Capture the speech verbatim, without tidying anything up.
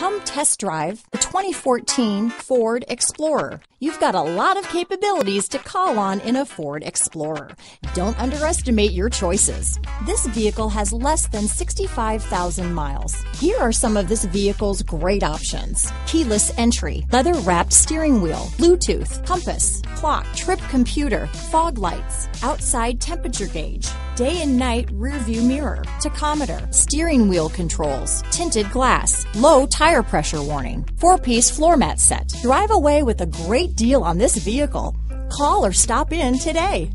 Come test drive the twenty fourteen Ford Explorer. You've got a lot of capabilities to call on in a Ford Explorer. Don't underestimate your choices. This vehicle has less than sixty-five thousand miles. Here are some of this vehicle's great options: keyless entry, leather-wrapped steering wheel, Bluetooth, compass, clock, trip computer, fog lights, outside temperature gauge, day and night rearview mirror, tachometer, steering wheel controls, tinted glass, low tire pressure warning, four-piece floor mat set. Drive away with a great deal on this vehicle. Call or stop in today.